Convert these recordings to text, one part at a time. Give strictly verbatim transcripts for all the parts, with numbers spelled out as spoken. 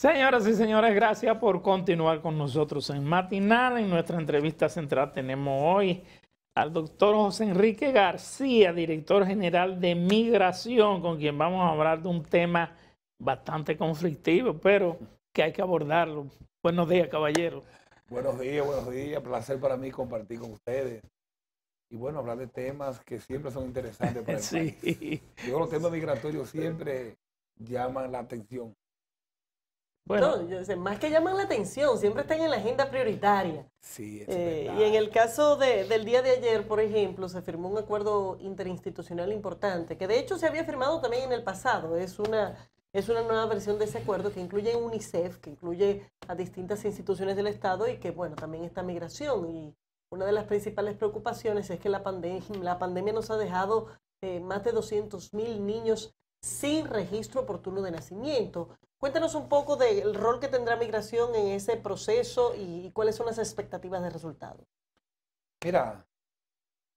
Señoras y señores, gracias por continuar con nosotros en Matinal. En nuestra entrevista central tenemos hoy al doctor José Enrique García, director general de Migración, con quien vamos a hablar de un tema bastante conflictivo, pero que hay que abordarlo. Buenos días, caballero. Buenos días, buenos días. Placer para mí compartir con ustedes. Y bueno, hablar de temas que siempre son interesantes para el sí. país. Yo, los temas migratorios siempre llaman la atención. Bueno, no, yo sé, más que llaman la atención, siempre están en la agenda prioritaria. Sí, es eh, verdad. Y en el caso de, del día de ayer, por ejemplo, se firmó un acuerdo interinstitucional importante, que de hecho se había firmado también en el pasado. Es una, es una nueva versión de ese acuerdo que incluye UNICEF, que incluye a distintas instituciones del Estado y que, bueno, también está migración. Y una de las principales preocupaciones es que la, pandem la pandemia nos ha dejado eh, más de doscientos mil niños sin registro oportuno de nacimiento. Cuéntanos un poco del rol que tendrá Migración en ese proceso y, y cuáles son las expectativas de resultado. Mira,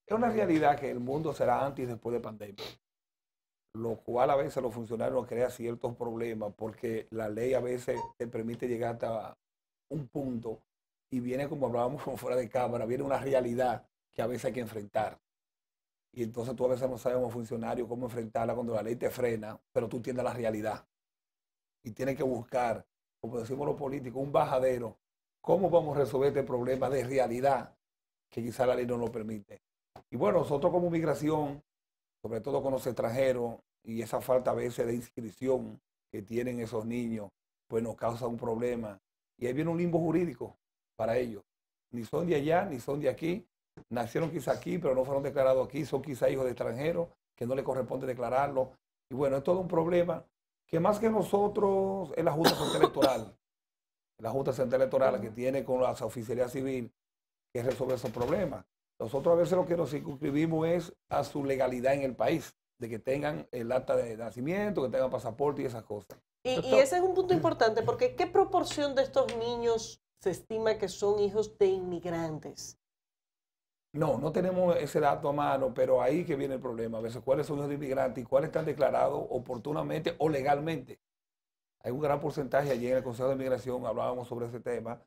es una realidad que el mundo será antes y después de pandemia, lo cual a veces los funcionarios crea ciertos problemas porque la ley a veces te permite llegar hasta un punto y viene, como hablábamos como fuera de cámara, viene una realidad que a veces hay que enfrentar. Y entonces tú a veces no sabes como funcionario cómo enfrentarla cuando la ley te frena, pero tú entiendes la realidad. Y tienes que buscar, como decimos los políticos, un bajadero. ¿Cómo vamos a resolver este problema de realidad que quizá la ley no lo permite? Y bueno, nosotros como migración, sobre todo con los extranjeros y esa falta a veces de inscripción que tienen esos niños, pues nos causa un problema. Y ahí viene un limbo jurídico para ellos. Ni son de allá, ni son de aquí. Nacieron quizá aquí, pero no fueron declarados aquí. Son quizá hijos de extranjeros que no les corresponde declararlo. Y bueno, es todo un problema que más que nosotros es la Junta Central Electoral, la Junta Central Electoral que tiene con la oficialidad civil que resuelve esos problemas. Nosotros a veces lo que nos circunscribimos es a su legalidad en el país, de que tengan el acta de nacimiento, que tengan pasaporte y esas cosas. Y, Entonces, y ese es un punto importante, porque ¿qué proporción de estos niños se estima que son hijos de inmigrantes? No, no tenemos ese dato a mano, pero ahí que viene el problema. A veces, ¿cuáles son los inmigrantes y cuáles están declarados oportunamente o legalmente? Hay un gran porcentaje, allí en el Consejo de Migración hablábamos sobre ese tema,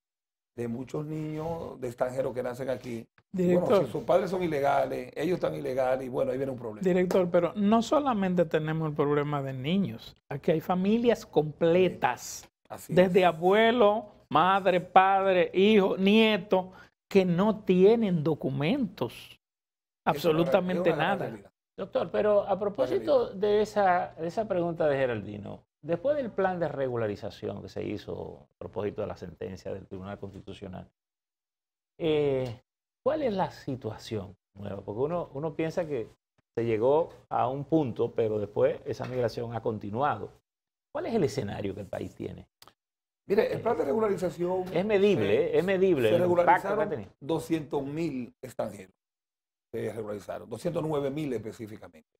de muchos niños de extranjeros que nacen aquí. Director, bueno, si sus padres son ilegales, ellos están ilegales, y bueno, ahí viene un problema. Director, pero no solamente tenemos el problema de niños, aquí hay familias completas, sí, desde es. abuelo, madre, padre, hijo, nieto, que no tienen documentos, absolutamente nada. Doctor, pero a propósito de esa, de esa pregunta de Geraldino, después del plan de regularización que se hizo a propósito de la sentencia del Tribunal Constitucional, eh, ¿cuál es la situación nueva? Porque uno, uno piensa que se llegó a un punto, pero después esa migración ha continuado. ¿Cuál es el escenario que el país tiene? Mire, el plan de regularización... Es medible, se, es medible. Se regularizaron doscientos mil extranjeros. Se regularizaron, doscientos nueve mil específicamente.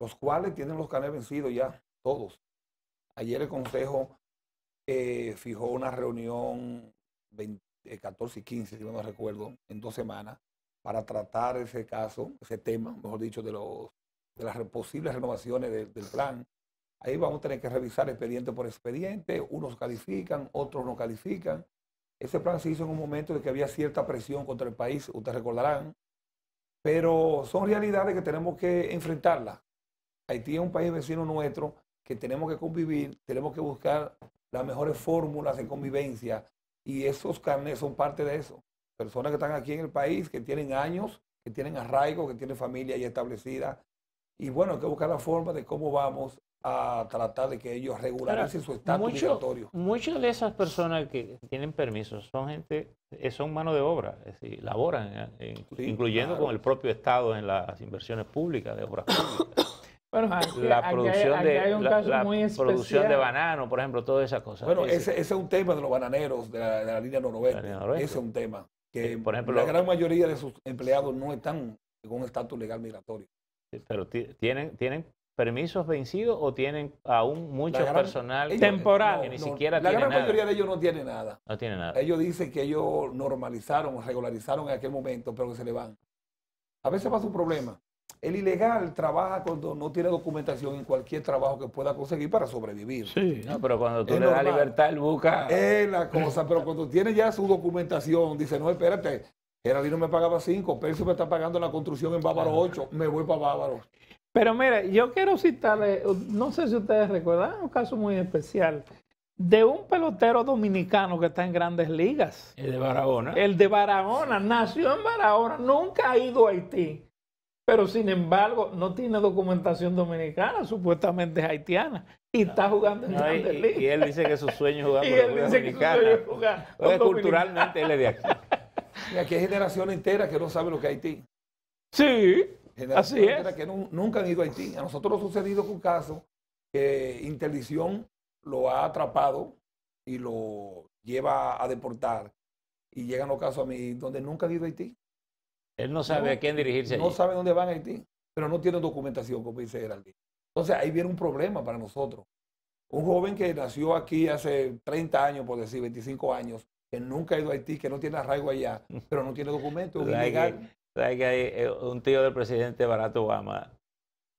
Los cuales tienen los canales vencidos ya, todos. Ayer el Consejo eh, fijó una reunión veinte, catorce y quince, si no me recuerdo, en dos semanas, para tratar ese caso, ese tema, mejor dicho, de, los, de las posibles renovaciones de, del plan. Ahí vamos a tener que revisar expediente por expediente, unos califican, otros no califican. Ese plan se hizo en un momento de que había cierta presión contra el país, ustedes recordarán, pero son realidades que tenemos que enfrentarlas. Haití es un país vecino nuestro que tenemos que convivir, tenemos que buscar las mejores fórmulas de convivencia y esos carnets son parte de eso. Personas que están aquí en el país, que tienen años, que tienen arraigo, que tienen familia ya establecida y bueno, hay que buscar la forma de cómo vamos a tratar de que ellos regularicen su estatus migratorio. Muchas de esas personas que tienen permisos son gente, son mano de obra, es decir, laboran, eh, sí, incluyendo claro. con el propio Estado en las inversiones públicas, de obras públicas. Bueno, aquí, la producción, aquí hay, aquí hay un de, caso la, muy la producción de banano, por ejemplo, todas esas cosas. Bueno, ese, ese es un tema de los bananeros de la, de la línea noroeste. La línea noroeste. Ese es un tema que sí, por ejemplo, la gran mayoría de sus empleados no están con estatus legal migratorio. Pero tienen... tienen ¿permisos vencidos o tienen aún mucho gran, personal ellos, temporal? Que no, ni no, siquiera la gran nada. mayoría de ellos no tiene nada. No tiene nada. Ellos dicen que ellos normalizaron, regularizaron en aquel momento, pero que se le van. A veces pasa un problema. El ilegal trabaja cuando no tiene documentación en cualquier trabajo que pueda conseguir para sobrevivir. Sí, no, pero cuando tú le das libertad, él busca... Es la cosa, pero cuando tiene ya su documentación, dice, no, espérate, Geraldino me pagaba cinco, Percio me está pagando la construcción en Bávaro ocho, me voy para Bávaro. Pero mire, yo quiero citarle, no sé si ustedes recuerdan, un caso muy especial de un pelotero dominicano que está en Grandes Ligas. El de Barahona. El de Barahona, nació en Barahona, nunca ha ido a Haití. Pero sin embargo, no tiene documentación dominicana, supuestamente es haitiana, y no, está jugando en no, Grandes Ligas. Y, y él dice que su sueño es jugar por la Dominicana. Porque culturalmente él es de aquí. Y aquí hay generaciones enteras que no saben lo que es Haití. Sí, así es. Generaciones que no, nunca han ido a Haití. A nosotros nos ha sucedido con casos que Interdicción lo ha atrapado y lo lleva a deportar. Y llegan los casos a mí donde nunca han ido a Haití. Él no sabe no, a quién dirigirse. No allí. Sabe dónde van a Haití, pero no tienen documentación, como dice Geraldine. Entonces ahí viene un problema para nosotros. Un joven que nació aquí hace treinta años, por decir, veinticinco años, que nunca ha ido a Haití, que no tiene arraigo allá, pero no tiene documentos. ¿Sabes que, ¿sabe que hay, un tío del presidente Barack Obama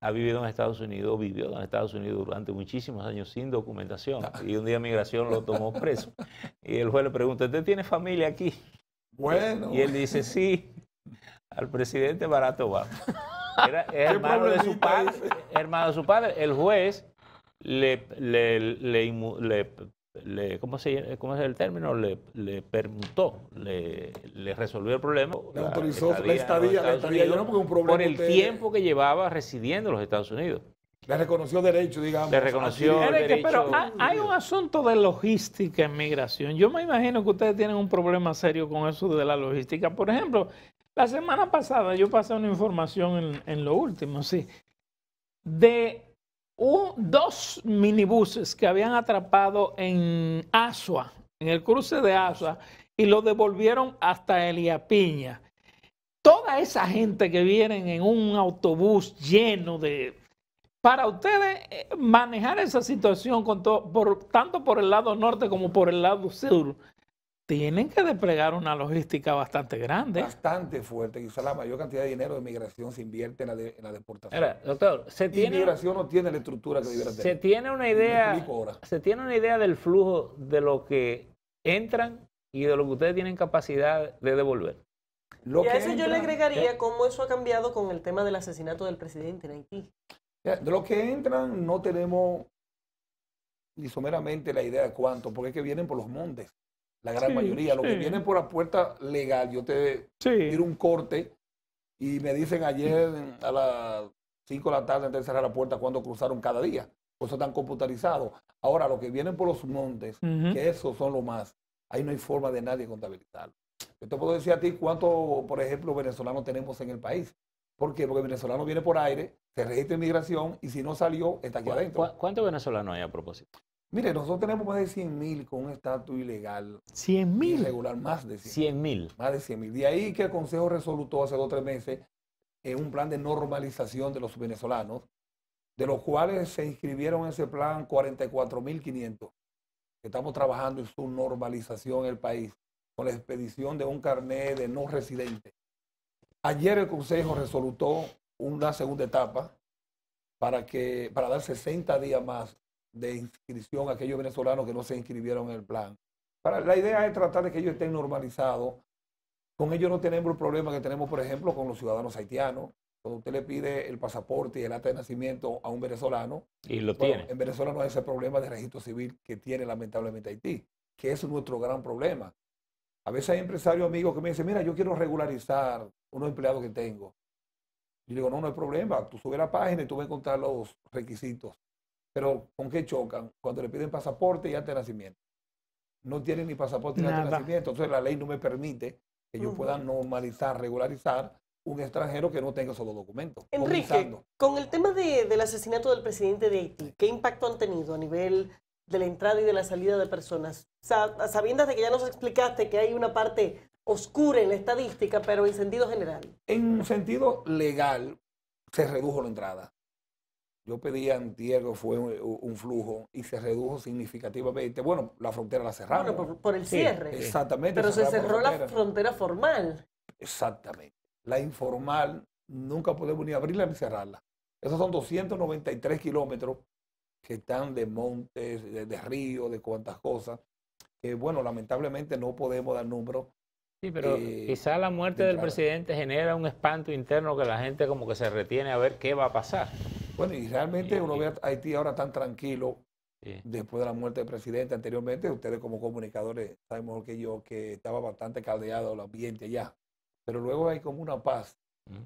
ha vivido en Estados Unidos, vivió en Estados Unidos durante muchísimos años sin documentación? Y un día Migración lo tomó preso. Y el juez le pregunta, ¿usted tiene familia aquí? Bueno. Y él dice, sí. Al presidente Barack Obama. Era hermano de su padre. Hermano de su padre. El juez le, le, le, le, le ¿cómo, se, ¿cómo es el término? Le, le permutó, le, le resolvió el problema. Le autorizó la estadía, la estadía, no porque un problema por el tiempo que llevaba residiendo en los Estados Unidos. Le reconoció derecho, digamos. Le reconoció el derecho. Pero hay un asunto de logística en migración. Yo me imagino que ustedes tienen un problema serio con eso de la logística. Por ejemplo, la semana pasada yo pasé una información en, en lo último, sí, de un, dos minibuses que habían atrapado en Asua, en el cruce de Asua, y lo devolvieron hasta Elías Piña. Toda esa gente que vienen en un autobús lleno de... Para ustedes manejar esa situación, con todo, por, tanto por el lado norte como por el lado sur, tienen que desplegar una logística bastante grande. Bastante fuerte. Quizás la mayor cantidad de dinero de migración se invierte en la, de, en la deportación. Ahora, doctor, ¿se tiene, migración no tiene la estructura que debería tener? Se tiene una idea, se tiene una idea del flujo de lo que entran y de lo que ustedes tienen capacidad de devolver. Lo y a eso entra, yo le agregaría ¿sí? cómo eso ha cambiado con el tema del asesinato del presidente en Haití. De los que entran no tenemos ni someramente la idea de cuánto, porque es que vienen por los montes, la gran sí, mayoría. Los sí. que vienen por la puerta legal, yo te sí. tiro un corte y me dicen ayer a las cinco de la tarde antes de cerrar la puerta cuando cruzaron cada día. Por eso están computarizados. Ahora, los que vienen por los montes, uh-huh. que esos son los más, ahí no hay forma de nadie contabilizarlo. Yo te puedo decir a ti cuántos, por ejemplo, venezolanos tenemos en el país. ¿Por qué? Porque el venezolano viene por aire, se registra en migración y si no salió, está aquí ¿Cu adentro. ¿cu ¿Cuántos venezolanos hay a propósito? Mire, nosotros tenemos más de cien mil con un estatus ilegal. ¿cien mil? Irregular, más de cien mil. Más de cien mil. De ahí que el Consejo resolutó hace dos o tres meses eh, un plan de normalización de los venezolanos, de los cuales se inscribieron en ese plan cuarenta y cuatro mil quinientos. Estamos trabajando en su normalización en el país, con la expedición de un carnet de no residente. Ayer el Consejo resolutó una segunda etapa para, que, para dar sesenta días más de inscripción a aquellos venezolanos que no se inscribieron en el plan. Para, la idea es tratar de que ellos estén normalizados. Con ellos no tenemos el problema que tenemos, por ejemplo, con los ciudadanos haitianos. Cuando usted le pide el pasaporte y el acta de nacimiento a un venezolano, y lo bueno, tiene. En Venezuela no hay ese problema de registro civil que tiene lamentablemente Haití, que es nuestro gran problema. A veces hay empresarios amigos que me dicen, mira, yo quiero regularizar unos empleados que tengo. Y digo, no, no hay problema. Tú subes la página y tú vas a encontrar los requisitos. Pero ¿con qué chocan? Cuando le piden pasaporte y acta de nacimiento. No tienen ni pasaporte ni acta de nacimiento. Entonces la ley no me permite que yo uh-huh. pueda normalizar, regularizar un extranjero que no tenga esos dos documentos. Enrique, comenzando. Con el tema de, del asesinato del presidente de Haití, ¿qué impacto han tenido a nivel de la entrada y de la salida de personas? Sabiendo de que ya nos explicaste que hay una parte oscura en la estadística, pero en sentido general. En sentido legal, se redujo la entrada. Yo pedí a Santiago, fue un, un flujo, y se redujo significativamente. Bueno, la frontera la cerraron. Bueno, por, por el cierre. Sí, exactamente. Pero se cerró la frontera. la frontera formal. Exactamente. La informal nunca podemos ni abrirla ni cerrarla. Esos son doscientos noventa y tres kilómetros que están de montes, de, de ríos, de cuantas cosas, que bueno, lamentablemente no podemos dar números. Sí, pero eh, quizá la muerte de del claro. presidente genera un espanto interno que la gente como que se retiene a ver qué va a pasar. Bueno, y realmente sí, uno ve a Haití ahora tan tranquilo sí. después de la muerte del presidente. Anteriormente, ustedes como comunicadores saben mejor que yo que estaba bastante caldeado el ambiente allá. Pero luego hay como una paz.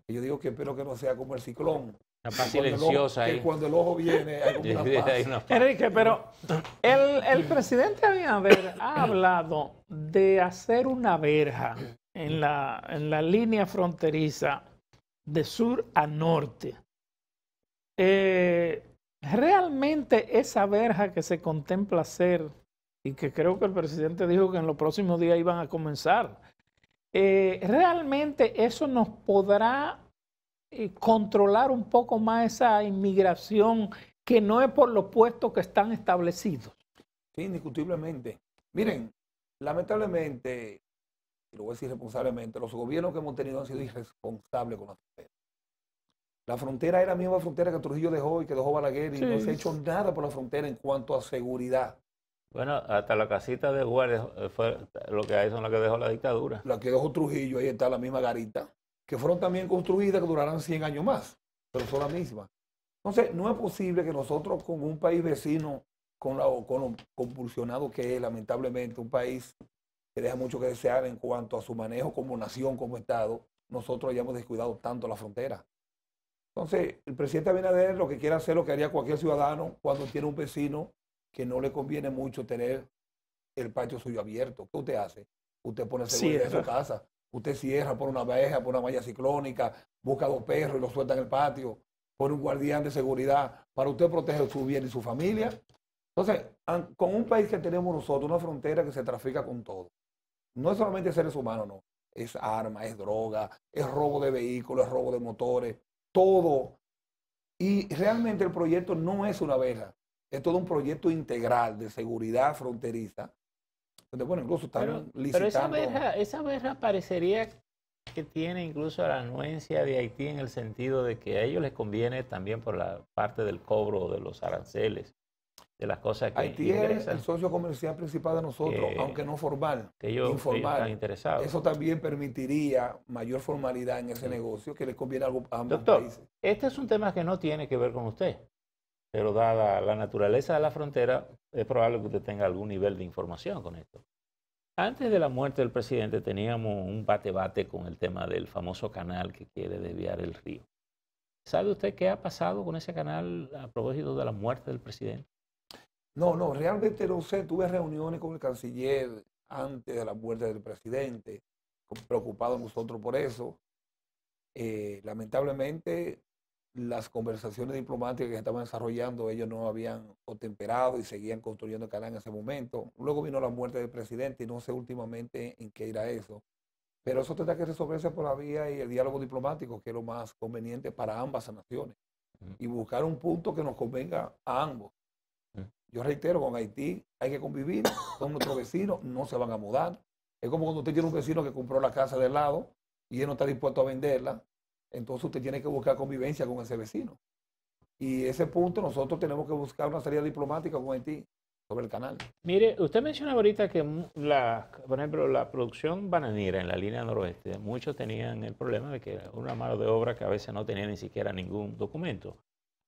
Y yo digo que espero que no sea como el ciclón. Una paz silenciosa ahí. Que cuando el ojo viene hay como una paz. Hay una paz. Enrique, pero el, el presidente Abinader ha hablado de hacer una verja en la, en la línea fronteriza de sur a norte. Eh, realmente esa verja que se contempla hacer y que creo que el presidente dijo que en los próximos días iban a comenzar, eh, realmente eso nos podrá eh, controlar un poco más esa inmigración que no es por los puestos que están establecidos. Sí, indiscutiblemente. Miren, lamentablemente, y lo voy a decir responsablemente, los gobiernos que hemos tenido han sido irresponsables con las fronteras. La frontera era la misma frontera que Trujillo dejó y que dejó Balaguer y sí. no se ha hecho nada por la frontera en cuanto a seguridad. Bueno, hasta la casita de guardias fue lo que hay, son las que dejó la dictadura. La que dejó Trujillo, ahí está la misma garita, que fueron también construidas, que durarán cien años más, pero son las mismas. Entonces, no es posible que nosotros con un país vecino, con, la, con lo convulsionado que es, lamentablemente, un país que deja mucho que desear en cuanto a su manejo como nación, como Estado, nosotros hayamos descuidado tanto la frontera. Entonces, el presidente Abinader lo que quiere hacer, lo que haría cualquier ciudadano cuando tiene un vecino que no le conviene mucho tener el patio suyo abierto. ¿Qué usted hace? Usted pone seguridad en su casa. Usted cierra, pone una verja, pone una malla ciclónica, busca dos perros y los suelta en el patio, pone un guardián de seguridad para usted proteger su bien y su familia. Entonces, con un país que tenemos nosotros, una frontera que se trafica con todo, no es solamente seres humanos, no. Es armas, es droga, es robo de vehículos, es robo de motores. Todo. Y realmente el proyecto no es una verja, es todo un proyecto integral de seguridad fronteriza. Entonces, bueno, incluso están pero, licitando. Pero esa verja, esa verja parecería que tiene incluso la anuencia de Haití en el sentido de que a ellos les conviene también por la parte del cobro de los aranceles, de las cosas que Haití ingresan, es el socio comercial principal de nosotros, que, aunque no formal, que ellos, informal. Que ellos eso también permitiría mayor formalidad en ese sí. negocio que les conviene a ambos Doctor, países. Este es un tema que no tiene que ver con usted, pero dada la naturaleza de la frontera, es probable que usted tenga algún nivel de información con esto. Antes de la muerte del presidente teníamos un bate-bate con el tema del famoso canal que quiere desviar el río. ¿Sabe usted qué ha pasado con ese canal a propósito de la muerte del presidente? No, no, realmente no sé. Tuve reuniones con el canciller antes de la muerte del presidente, preocupados nosotros por eso. Eh, lamentablemente, las conversaciones diplomáticas que estaban desarrollando, ellos no habían contemperado y seguían construyendo el canal en ese momento. Luego vino la muerte del presidente y no sé últimamente en qué irá eso. Pero eso tendrá que resolverse por la vía y el diálogo diplomático, que es lo más conveniente para ambas naciones. Y buscar un punto que nos convenga a ambos. Yo reitero, con Haití hay que convivir, son nuestros vecinos, no se van a mudar. Es como cuando usted tiene un vecino que compró la casa del lado y él no está dispuesto a venderla, entonces usted tiene que buscar convivencia con ese vecino. Y ese punto nosotros tenemos que buscar una salida diplomática con Haití sobre el canal. Mire, usted menciona ahorita que, la, por ejemplo, la producción bananera en la línea noroeste, muchos tenían el problema de que era una mano de obra que a veces no tenía ni siquiera ningún documento.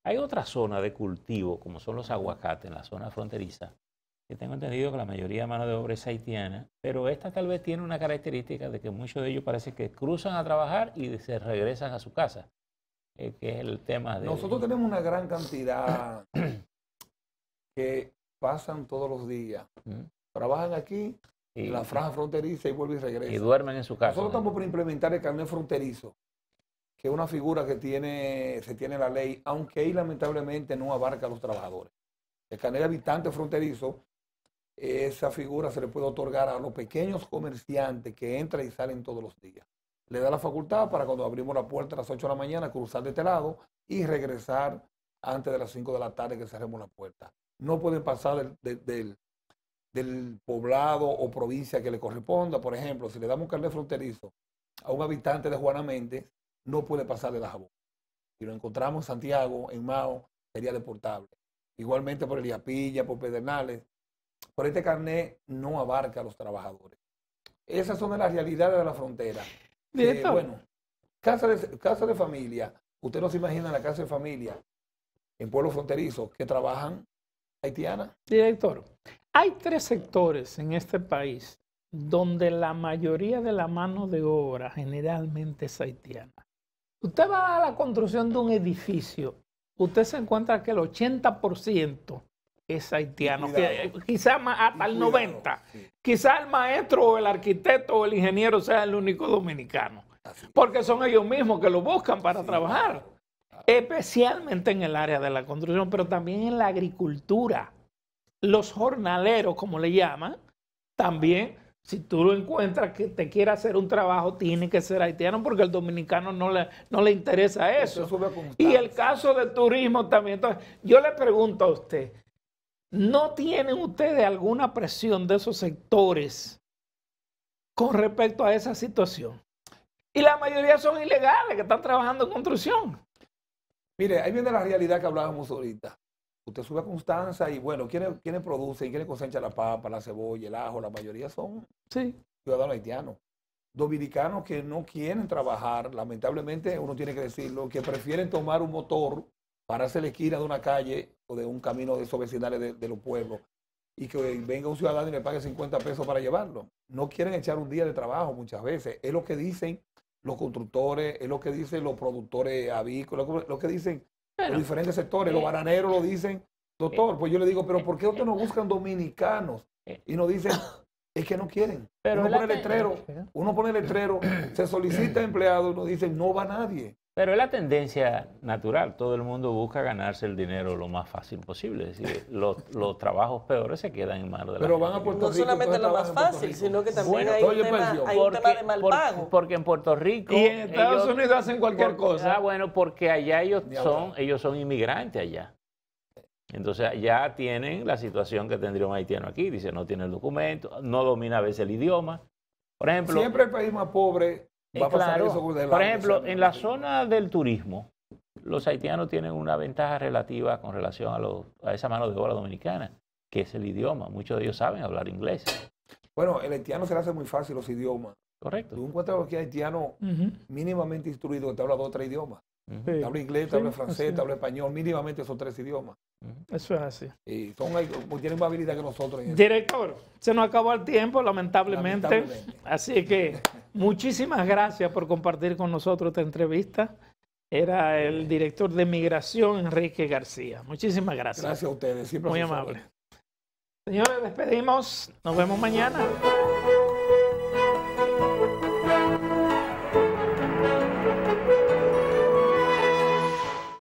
Hay otra zona de cultivo, como son los aguacates, en la zona fronteriza, que tengo entendido que la mayoría de mano de obra es haitiana, pero esta tal vez tiene una característica de que muchos de ellos parece que cruzan a trabajar y se regresan a su casa, eh, que es el tema de... Nosotros tenemos una gran cantidad que pasan todos los días, ¿Mm? Trabajan aquí, sí. en la franja fronteriza y vuelven y regresan. Y duermen en su casa. Nosotros estamos por implementar el carnet fronterizo, que es una figura que tiene, se tiene la ley, aunque ahí lamentablemente no abarca a los trabajadores. El carnet de habitante fronterizo, esa figura se le puede otorgar a los pequeños comerciantes que entran y salen todos los días. Le da la facultad para cuando abrimos la puerta a las ocho de la mañana, cruzar de este lado y regresar antes de las cinco de la tarde que cerremos la puerta. No pueden pasar del, del, del, del poblado o provincia que le corresponda. Por ejemplo, si le damos un carnet fronterizo a un habitante de Juana Mendes, no puede pasar de Dajabón. Si lo encontramos en Santiago, en Mao, sería deportable. Igualmente por Elías Piña, por Pedernales. Por este carnet no abarca a los trabajadores. Esas son las realidades de la frontera. Eh, bueno, casa de, casa de familia. Usted no se imagina la casa de familia en pueblos fronterizos que trabajan haitianas. Director, hay tres sectores en este país donde la mayoría de la mano de obra generalmente es haitiana. Usted va a la construcción de un edificio, usted se encuentra que el ochenta por ciento es haitiano, quizás hasta el noventa por ciento. Sí. Quizás el maestro o el arquitecto o el ingeniero sea el único dominicano, porque son ellos mismos que lo buscan para sí, trabajar, claro, claro. Especialmente en el área de la construcción, pero también en la agricultura. Los jornaleros, como le llaman, también, si tú lo encuentras que te quiere hacer un trabajo, tiene que ser haitiano porque el dominicano no le, no le interesa eso. Y el caso de turismo también. Entonces, yo le pregunto a usted, ¿no tienen ustedes alguna presión de esos sectores con respecto a esa situación? Y la mayoría son ilegales que están trabajando en construcción. Mire, ahí viene la realidad que hablábamos ahorita. Usted sube a Constanza y bueno, ¿quiénes, quiénes producen, quiénes cosechan la papa, la cebolla, el ajo? La mayoría son sí. ciudadanos haitianos, dominicanos que no quieren trabajar, lamentablemente uno tiene que decirlo, que prefieren tomar un motor para hacer la esquina de una calle o de un camino de esos vecinales de, de los pueblos y que venga un ciudadano y le pague cincuenta pesos para llevarlo. No quieren echar un día de trabajo muchas veces, es lo que dicen los constructores, es lo que dicen los productores avícolas, lo, lo que dicen... Bueno, los diferentes sectores, eh, los bananeros lo dicen, doctor, eh, pues yo le digo, pero ¿por qué ustedes no buscan dominicanos? Y nos dicen, es que no quieren. Pero uno, pone ten... letrero, uno pone el letrero, se solicita empleado y nos dicen, no va nadie. Pero es la tendencia natural, todo el mundo busca ganarse el dinero lo más fácil posible, es decir, los, los trabajos peores se quedan en manos de la pero van a Puerto Rico, no solamente lo más fácil, sino que también bueno, hay, un tema, hay un tema de mal pago. Porque, porque en Puerto Rico... Y en Estados ellos, Unidos hacen cualquier porque, cosa. Ah, bueno, porque allá ellos son, ellos son inmigrantes allá. Entonces ya tienen la situación que tendría un haitiano aquí, dice no tiene el documento, no domina a veces el idioma. Por ejemplo... Siempre el país más pobre... Va a pasar claro. eso delante, por ejemplo, en la zona del turismo, los haitianos tienen una ventaja relativa con relación a, los, a esa mano de obra dominicana, que es el idioma. Muchos de ellos saben hablar inglés. Bueno, el haitiano se le hace muy fácil los idiomas. Correcto. Tú encuentras aquí haitiano uh-huh. mínimamente instruido que te habla dos o tres idiomas. Uh-huh. Te habla inglés, te sí, habla francés, así. Te habla español, mínimamente esos tres idiomas. Uh-huh. Eso es así. Y son, tienen más habilidad que nosotros. En Director, se nos acabó el tiempo, lamentablemente. lamentablemente. Así que... Muchísimas gracias por compartir con nosotros esta entrevista. Era el director de Migración, Enrique García. Muchísimas gracias. Gracias a ustedes. Siempre muy amable. Saber. Señores, despedimos. Nos vemos mañana.